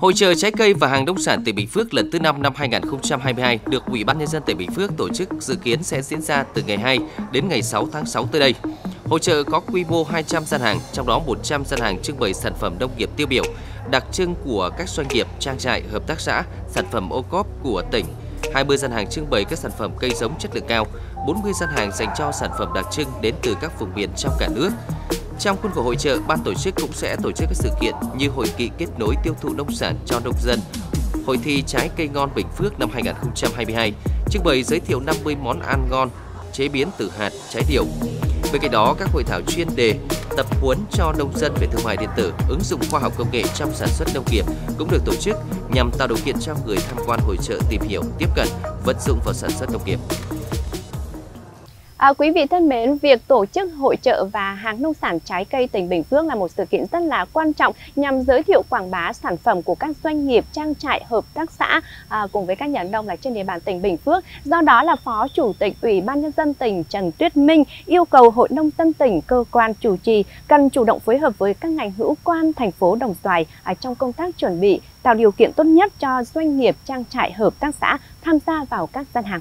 Hội chợ trái cây và hàng nông sản tỉnh Bình Phước lần thứ 5 năm 2022 được Ủy ban Nhân dân tỉnh Bình Phước tổ chức, dự kiến sẽ diễn ra từ ngày 2 đến ngày 6 tháng 6 tới đây. Hội chợ có quy mô 200 gian hàng, trong đó 100 gian hàng trưng bày sản phẩm nông nghiệp tiêu biểu, đặc trưng của các doanh nghiệp, trang trại, hợp tác xã, sản phẩm OCOP của tỉnh, 20 gian hàng trưng bày các sản phẩm cây giống chất lượng cao, 40 gian hàng dành cho sản phẩm đặc trưng đến từ các vùng miền trong cả nước. Trong khuôn khổ hội chợ, ban tổ chức cũng sẽ tổ chức các sự kiện như hội nghị kết nối tiêu thụ nông sản cho nông dân, hội thi trái cây ngon Bình Phước năm 2022, trưng bày giới thiệu 50 món ăn ngon chế biến từ hạt trái điều. Bên cạnh đó, các hội thảo chuyên đề, tập huấn cho nông dân về thương mại điện tử, ứng dụng khoa học công nghệ trong sản xuất nông nghiệp cũng được tổ chức nhằm tạo điều kiện cho người tham quan hội chợ tìm hiểu, tiếp cận, vận dụng vào sản xuất nông nghiệp. Quý vị thân mến, việc tổ chức hội chợ và hàng nông sản trái cây tỉnh Bình Phước là một sự kiện rất là quan trọng nhằm giới thiệu quảng bá sản phẩm của các doanh nghiệp, trang trại, hợp tác xã cùng với các nhà nông là trên địa bàn tỉnh Bình Phước. Do đó là Phó Chủ tịch Ủy ban Nhân dân tỉnh Trần Tuyết Minh yêu cầu Hội Nông dân tỉnh, cơ quan chủ trì cần chủ động phối hợp với các ngành hữu quan thành phố Đồng Xoài trong công tác chuẩn bị, tạo điều kiện tốt nhất cho doanh nghiệp, trang trại, hợp tác xã tham gia vào các gian hàng.